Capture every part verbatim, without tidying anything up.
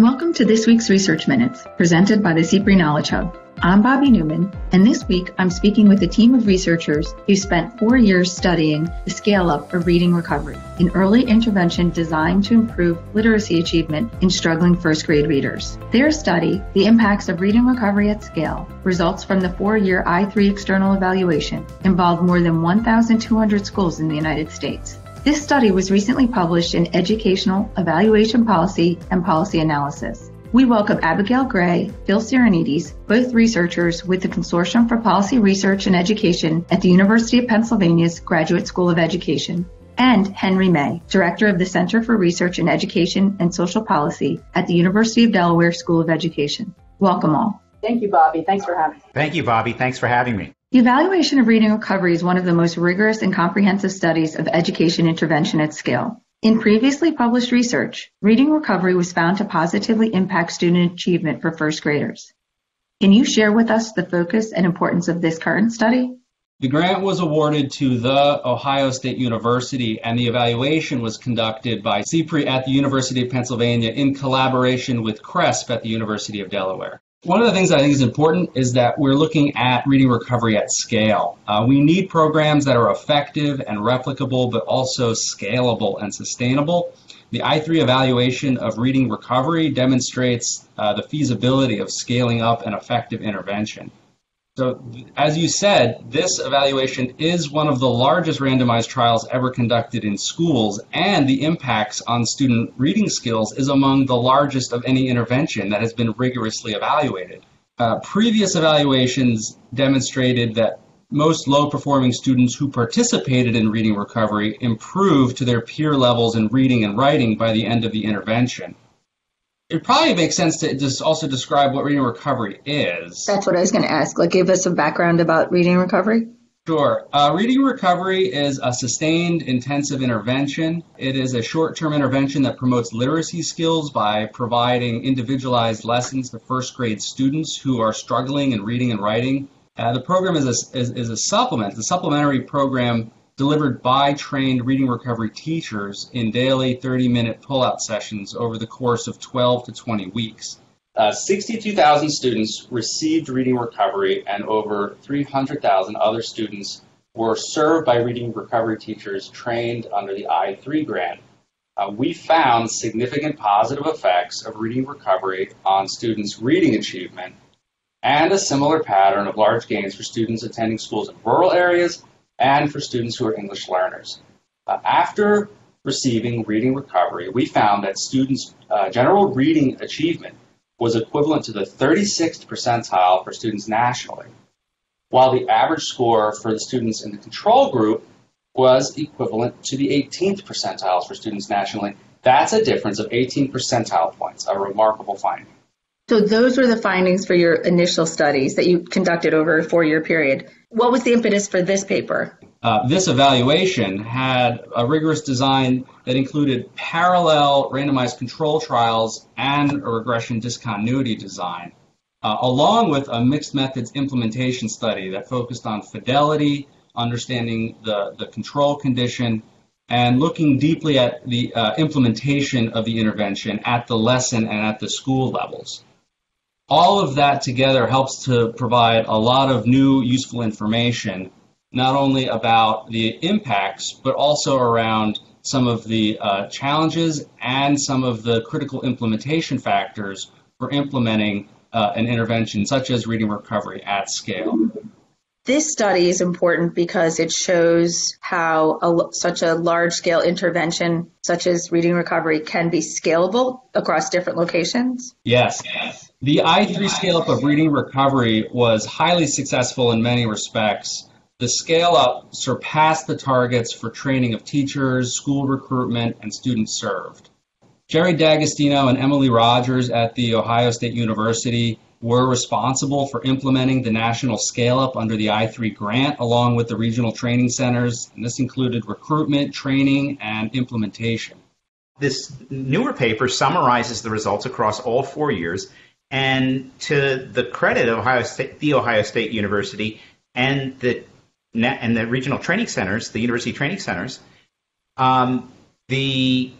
and welcome to this week's Research Minutes, presented by the C P R E Knowledge Hub. I'm Bobbi Newman, and this week I'm speaking with a team of researchers who spent four years studying the scale-up for reading recovery, an early intervention designed to improve literacy achievement in struggling first-grade readers. Their study, The Impacts of Reading Recovery at Scale, results from the four-year I three external evaluation, involved more than one thousand two hundred schools in the United States. This study was recently published in Educational Evaluation Policy and Policy Analysis. We welcome Abigail Gray, Phil Sirinides, both researchers with the Consortium for Policy Research and Education at the University of Pennsylvania's Graduate School of Education, and Henry May, Director of the Center for Research in Education and Social Policy at the University of Delaware School of Education. Welcome all. Thank you, Bobbi. Thanks for having me. Thank you, Bobbi. Thanks for having me. The evaluation of reading recovery is one of the most rigorous and comprehensive studies of education intervention at scale. In previously published research, reading recovery was found to positively impact student achievement for first graders. Can you share with us the focus and importance of this current study? The grant was awarded to The Ohio State University, and the evaluation was conducted by C P R E at the University of Pennsylvania in collaboration with C R E S P at the University of Delaware. One of the things that I think is important is that we're looking at reading recovery at scale. Uh, we need programs that are effective and replicable, but also scalable and sustainable. The I three evaluation of reading recovery demonstrates uh, the feasibility of scaling up an effective intervention. So, as you said, this evaluation is one of the largest randomized trials ever conducted in schools, and the impacts on student reading skills is among the largest of any intervention that has been rigorously evaluated. Uh, previous evaluations demonstrated that most low-performing students who participated in reading recovery improved to their peer levels in reading and writing by the end of the intervention. It probably makes sense to just also describe what reading recovery is. That's what I was going to ask. Like, give us some background about reading recovery. Sure. Uh, reading recovery is a sustained, intensive intervention. It is a short-term intervention that promotes literacy skills by providing individualized lessons to first-grade students who are struggling in reading and writing. Uh, the program is a, is, is a supplement, the supplementary program delivered by trained reading recovery teachers in daily thirty-minute pullout sessions over the course of twelve to twenty weeks. Uh, sixty-two thousand students received reading recovery, and over three hundred thousand other students were served by reading recovery teachers trained under the I three grant. Uh, we found significant positive effects of reading recovery on students' reading achievement, and a similar pattern of large gains for students attending schools in rural areas and for students who are English learners. Uh, after receiving reading recovery, we found that students' uh, general reading achievement was equivalent to the thirty-sixth percentile for students nationally, while the average score for the students in the control group was equivalent to the eighteenth percentile for students nationally. That's a difference of eighteen percentile points, a remarkable finding. So those were the findings for your initial studies that you conducted over a four-year period. What was the impetus for this paper? Uh, this evaluation had a rigorous design that included parallel randomized control trials and a regression discontinuity design, uh, along with a mixed methods implementation study that focused on fidelity, understanding the, the control condition, and looking deeply at the uh, implementation of the intervention at the lesson and at the school levels. All of that together helps to provide a lot of new useful information, not only about the impacts, but also around some of the uh, challenges and some of the critical implementation factors for implementing uh, an intervention such as reading recovery at scale. This study is important because it shows how a, such a large-scale intervention such as reading recovery can be scalable across different locations. Yes. The I three scale-up of reading recovery was highly successful in many respects. The scale-up surpassed the targets for training of teachers, school recruitment, and students served. Jerry D'Agostino and Emily Rogers at The Ohio State University were responsible for implementing the national scale-up under the I three grant, along with the regional training centers, and this included recruitment, training, and implementation. This newer paper summarizes the results across all four years, and to the credit of Ohio State, the Ohio State University and the and the regional training centers, the university training centers, um, the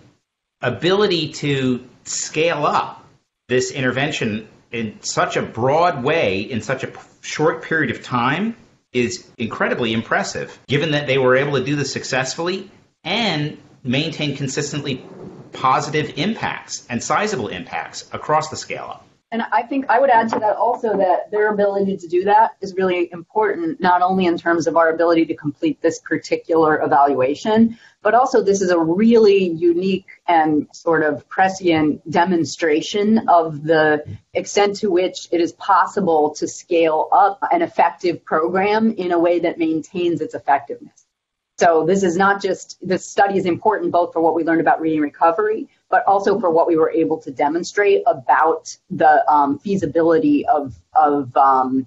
ability to scale up this intervention in such a broad way, in such a short period of time, is incredibly impressive, given that they were able to do this successfully and maintain consistently positive impacts and sizable impacts across the scale-up. And I think I would add to that also that their ability to do that is really important, not only in terms of our ability to complete this particular evaluation, but also this is a really unique and sort of prescient demonstration of the extent to which it is possible to scale up an effective program in a way that maintains its effectiveness. So this is not just, this study is important both for what we learned about reading recovery, but also for what we were able to demonstrate about the um, feasibility of, of um,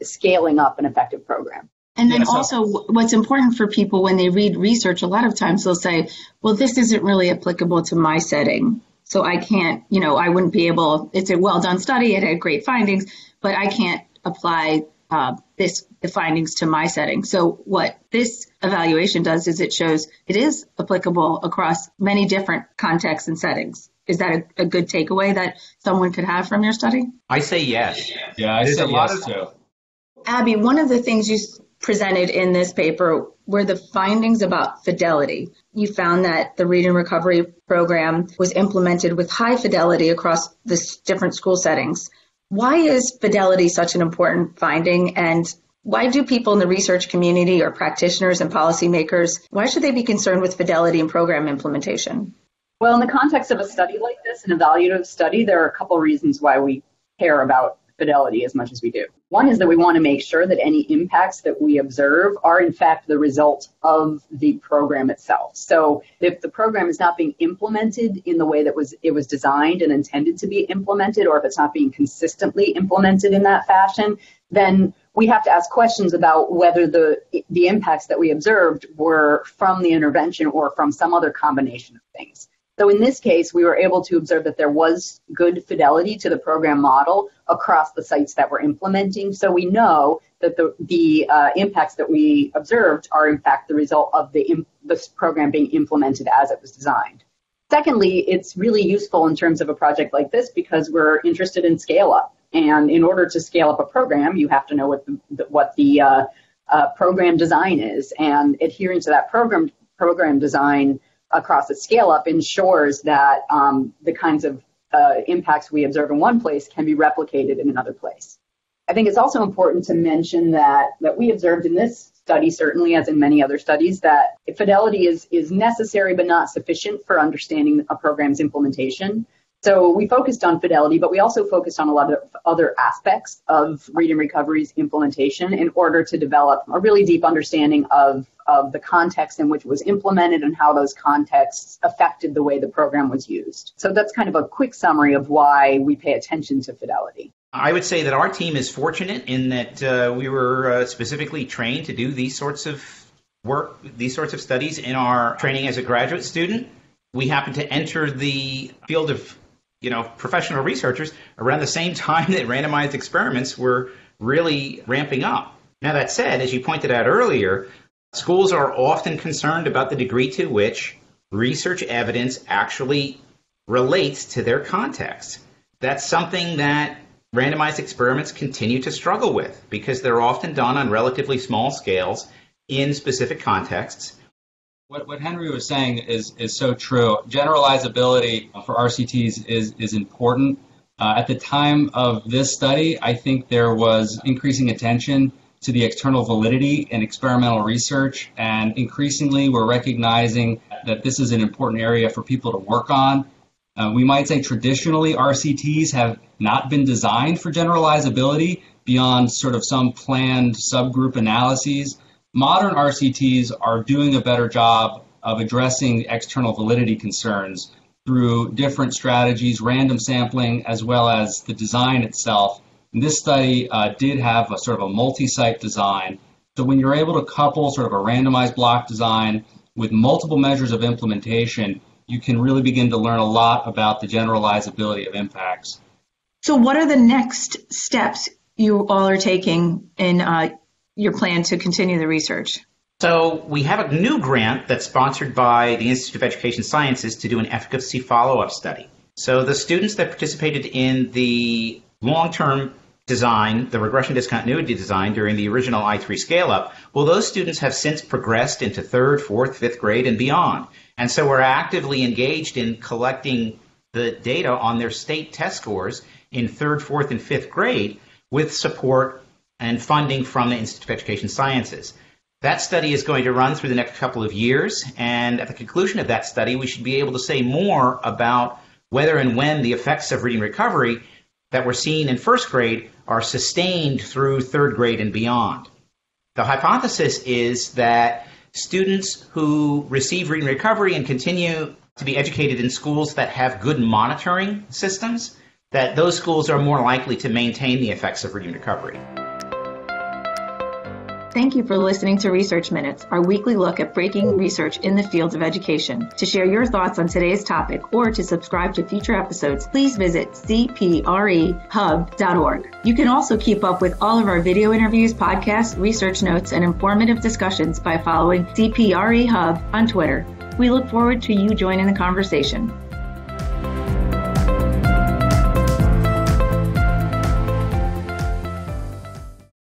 scaling up an effective program. And then yeah, so. also what's important for people when they read research, a lot of times they'll say, well, this isn't really applicable to my setting. So I can't, you know, I wouldn't be able, it's a well-done study, it had great findings, but I can't apply Uh, this the findings to my setting. So what this evaluation does is it shows it is applicable across many different contexts and settings. Is that a, a good takeaway that someone could have from your study? I say yes. Yeah, I There's say a lot yes. Of Abby, one of the things you presented in this paper were the findings about fidelity. You found that the Reading Recovery program was implemented with high fidelity across the different school settings. Why is fidelity such an important finding, and why do people in the research community or practitioners and policymakers, why should they be concerned with fidelity in program implementation? Well, in the context of a study like this, an evaluative study, there are a couple reasons why we care about fidelity as much as we do. One is that we want to make sure that any impacts that we observe are in fact the result of the program itself. So if the program is not being implemented in the way that was it was designed and intended to be implemented, or if it's not being consistently implemented in that fashion, then we have to ask questions about whether the the impacts that we observed were from the intervention or from some other combination of things. So in this case, we were able to observe that there was good fidelity to the program model across the sites that we're implementing. So we know that the, the uh, impacts that we observed are in fact the result of the imp- this program being implemented as it was designed. Secondly, it's really useful in terms of a project like this because we're interested in scale up. And in order to scale up a program, you have to know what the, what the uh, uh, program design is, and adhering to that program program design across the scale-up ensures that um, the kinds of uh, impacts we observe in one place can be replicated in another place. I think it's also important to mention that, that we observed in this study, certainly as in many other studies, that fidelity is, is necessary but not sufficient for understanding a program's implementation. So we focused on fidelity, but we also focused on a lot of other aspects of Reading Recovery's implementation in order to develop a really deep understanding of, of the context in which it was implemented and how those contexts affected the way the program was used. So that's kind of a quick summary of why we pay attention to fidelity. I would say that our team is fortunate in that uh, we were uh, specifically trained to do these sorts of work, these sorts of studies in our training as a graduate student. We happened to enter the field of you know, professional researchers around the same time that randomized experiments were really ramping up. Now, that said, as you pointed out earlier, schools are often concerned about the degree to which research evidence actually relates to their context. That's something that randomized experiments continue to struggle with because they're often done on relatively small scales in specific contexts. What, what Henry was saying is, is so true. Generalizability for R C Ts is, is important. Uh, at the time of this study, I think there was increasing attention to the external validity in experimental research, and increasingly we're recognizing that this is an important area for people to work on. Uh, we might say traditionally R C Ts have not been designed for generalizability beyond sort of some planned subgroup analyses. Modern R C Ts are doing a better job of addressing external validity concerns through different strategies, random sampling, as well as the design itself. And this study uh, did have a sort of a multi-site design. So when you're able to couple sort of a randomized block design with multiple measures of implementation, you can really begin to learn a lot about the generalizability of impacts. So what are the next steps you all are taking in uh your plan to continue the research? So we have a new grant that's sponsored by the Institute of Education Sciences to do an efficacy follow-up study. So the students that participated in the long-term design, the regression discontinuity design during the original I three scale-up, well, those students have since progressed into third, fourth, fifth grade and beyond. And so we're actively engaged in collecting the data on their state test scores in third, fourth, and fifth grade with support and funding from the Institute of Education Sciences. That study is going to run through the next couple of years, and at the conclusion of that study, we should be able to say more about whether and when the effects of reading recovery that were seen in first grade are sustained through third grade and beyond. The hypothesis is that students who receive reading recovery and continue to be educated in schools that have good monitoring systems, that those schools are more likely to maintain the effects of reading recovery. Thank you for listening to Research Minutes, our weekly look at breaking research in the fields of education. To share your thoughts on today's topic or to subscribe to future episodes, please visit c p r e hub dot org. You can also keep up with all of our video interviews, podcasts, research notes, and informative discussions by following C P R E Hub on Twitter. We look forward to you joining the conversation.